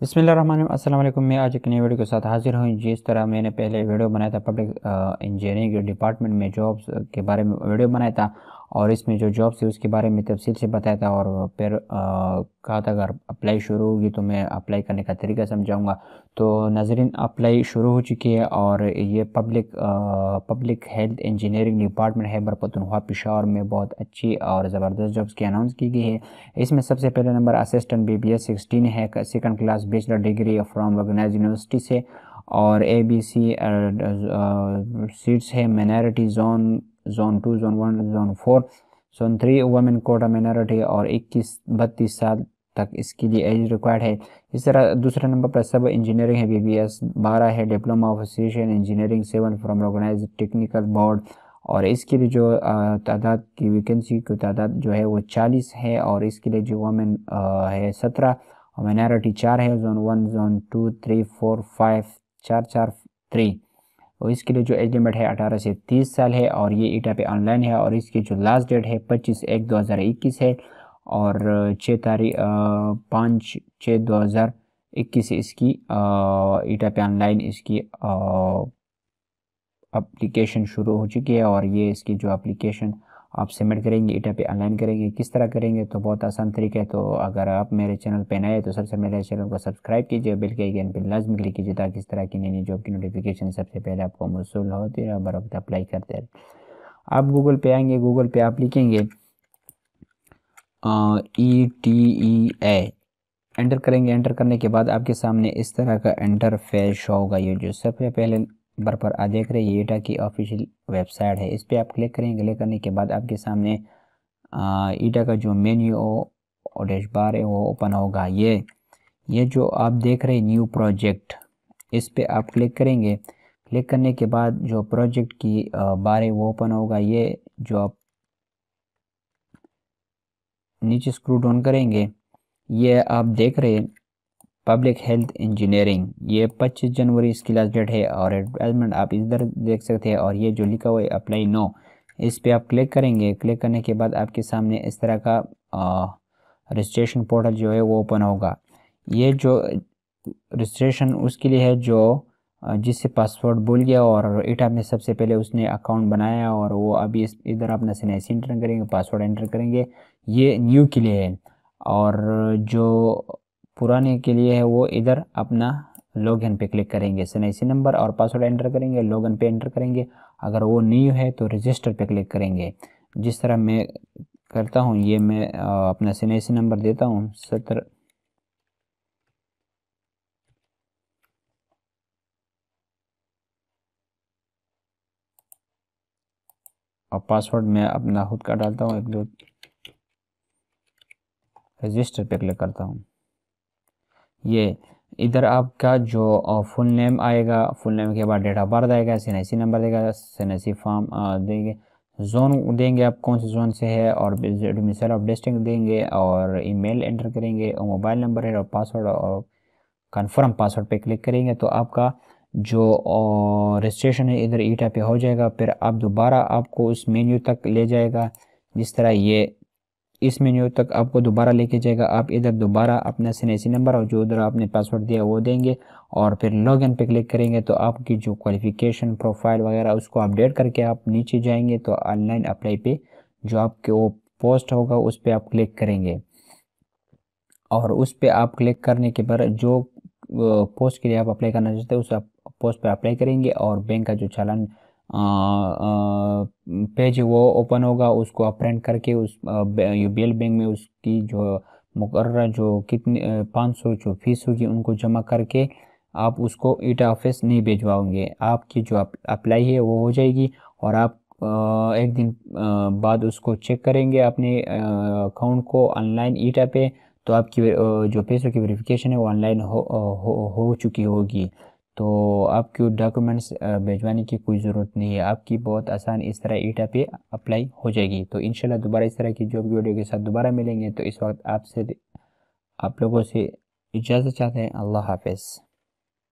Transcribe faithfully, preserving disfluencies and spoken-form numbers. बिस्मिल्लाहिर्रहमानिर्रहीम, अस्सलाम वालेकुम। मैं आज एक नई वीडियो के साथ हाजिर हूँ। जिस तरह मैंने पहले वीडियो बनाया था पब्लिक इंजीनियरिंग डिपार्टमेंट में जॉब्स के बारे में वीडियो बनाया था और इसमें जो जॉब्स है उसके बारे में तफसील से बताया था और फिर कहा था अगर अप्लाई शुरू होगी तो मैं अप्लाई करने का तरीका समझाऊंगा। तो नाजरीन, अप्लाई शुरू हो चुकी है और ये public public health engineering department है पख्तूनख्वा पेशावर में बहुत अच्छी और ज़बरदस्त जॉब्स की अनाउंस की गई है। इसमें सबसे पहले number assistant B B S sixteen है, second class bachelor degree from organise university से और ए बी सी सीट्स है minority zone, zone two, zone one, zone four, zone three, women quota minority और इक्कीस बत्तीस साल तक इसके लिए एज रिक्वायर्ड है। इस तरह दूसरे नंबर पर सब इंजीनियरिंग है, बी बी एस बारह है, diploma of association engineering seven from organise technical board और इसके लिए जो तादाद की वैकेंसी की तादाद जो है वो चालीस है और इसके लिए जो वुमेन है सत्रह और माइनॉरिटी चार है, zone one, zone two, three, four, five, चार चार थ्री और इसके लिए जो एज लिमिट है अठारह से तीस साल है और ये ईटा पे ऑनलाइन है और इसकी जो लास्ट डेट है पच्चीस एक दो हज़ार इक्कीस है और छः तारीख पाँच छः दो हज़ार इक्कीस इसकी ईटा पे ऑनलाइन इसकी एप्लीकेशन शुरू हो चुकी है और ये इसकी जो एप्लीकेशन आप सबमिट करेंगे ईटा पे ऑनलाइन करेंगे। किस तरह करेंगे तो बहुत आसान तरीका है। तो अगर आप मेरे चैनल पर नए हैं तो सबसे मेरे चैनल को सब्सक्राइब कीजिए, बेल के आइकन पर लाजमी क्लिक कीजिए ताकि इस तरह की नई नई जॉब की नोटिफिकेशन सबसे पहले आपको मौसूल होती है और बर वक्त अप्लाई करते हैं। आप गूगल पे आएंगे, गूगल पे आप लिखेंगे E T E A, enter करेंगे। एंटर करने के बाद आपके सामने इस तरह का इंटरफेस शो होगा। ये जो सबसे पहले नंबर पर आप देख रहे हैं ये ईटा की ऑफिशियल वेबसाइट है, इस पर आप क्लिक करेंगे। क्लिक करने के बाद आपके सामने ईटा का जो मेन्यू हो और डैश बार है वो ओपन होगा। ये ये जो आप देख रहे हैं न्यू प्रोजेक्ट, इस पर आप क्लिक करेंगे। क्लिक करने के बाद जो प्रोजेक्ट की बार है वो ओपन होगा। ये जो आप नीचे स्क्रू डाउन करेंगे ये आप देख रहे हैं पब्लिक हेल्थ इंजीनियरिंग, ये पच्चीस जनवरी इसकी लास्ट डेट है और एडवर्टाइजमेंट आप इधर देख सकते हैं और ये जो लिखा हुआ है अप्लाई नो, इस पे आप क्लिक करेंगे। क्लिक करने के बाद आपके सामने इस तरह का रजिस्ट्रेशन पोर्टल जो है वो ओपन होगा। ये जो रजिस्ट्रेशन उसके लिए है जो जिससे पासवर्ड भूल गया और ईटा में सबसे पहले उसने अकाउंट बनाया और वो अभी इस इधर अपना सीनेसी एंटर करेंगे, पासवर्ड एंटर करेंगे। ये न्यू के लिए है और जो पुराने के लिए है वो इधर अपना लॉगिन पे क्लिक करेंगे, सीनेसी नंबर और पासवर्ड एंटर करेंगे, लॉगिन पे एंटर करेंगे। अगर वो न्यू है तो रजिस्टर पे क्लिक करेंगे, जिस तरह मैं करता हूँ। ये मैं अपना सीनेसी नंबर देता हूँ सत्रह और पासवर्ड मैं अपना खुद का डालता हूँ एक दो, रजिस्टर पे क्लिक करता हूँ। ये इधर आपका जो फुल नेम आएगा, फुल नेम के बाद डेट ऑफ बर्थ आएगा, सीनेसी नंबर देगा, सीनेसी फॉर्म देंगे, जोन देंगे आप कौन से जोन से है और डोमिसाइल ऑफ डिस्ट्रिक्ट देंगे और ईमेल एंटर करेंगे और मोबाइल नंबर है और पासवर्ड और कन्फर्म पासवर्ड पे क्लिक करेंगे तो आपका जो रजिस्ट्रेशन है इधर ईटा पे हो जाएगा। फिर आप दोबारा आपको उस मेन्यू तक ले जाएगा, जिस तरह ये इस मेन्यू तक आपको दोबारा लेके जाएगा। आप इधर दोबारा अपना सीनेसी नंबर और जो उधर आपने पासवर्ड दिया वो देंगे और फिर लॉगिन पे क्लिक करेंगे तो आपकी जो क्वालिफिकेशन प्रोफाइल वगैरह उसको अपडेट करके आप नीचे जाएंगे तो ऑनलाइन अप्लाई पे जो आपके वो पोस्ट होगा उस पर आप क्लिक करेंगे और उस पर आप क्लिक करने के बाद जो पोस्ट के लिए आप अप्लाई करना चाहते हैं उस पोस्ट पर अप्लाई करेंगे और बैंक का जो चालान आ, आ, पेज वो ओपन होगा, उसको आप प्रिंट करके उस यूबीएल बैंक में उसकी जो मुकर्रर जो कितनी पाँच सौ जो फीस होगी उनको जमा करके आप उसको ईटा ऑफिस नहीं भिजवाओगे। आपकी जो अप्लाई है वो हो जाएगी और आप आ, एक दिन आ, बाद उसको चेक करेंगे अपने अकाउंट को ऑनलाइन ईटा पे तो आपकी जो पैसों की वेरिफिकेशन है वो ऑनलाइन हो, हो, हो चुकी होगी। तो आपके डॉक्यूमेंट्स भेजवाने की कोई ज़रूरत नहीं है, आपकी बहुत आसान इस तरह ईटा पे अप्लाई हो जाएगी। तो इंशाल्लाह दोबारा इस तरह की जॉब की वीडियो के साथ दोबारा मिलेंगे। तो इस वक्त आपसे आप लोगों से इजाज़त चाहते हैं। अल्लाह हाफ़िज़।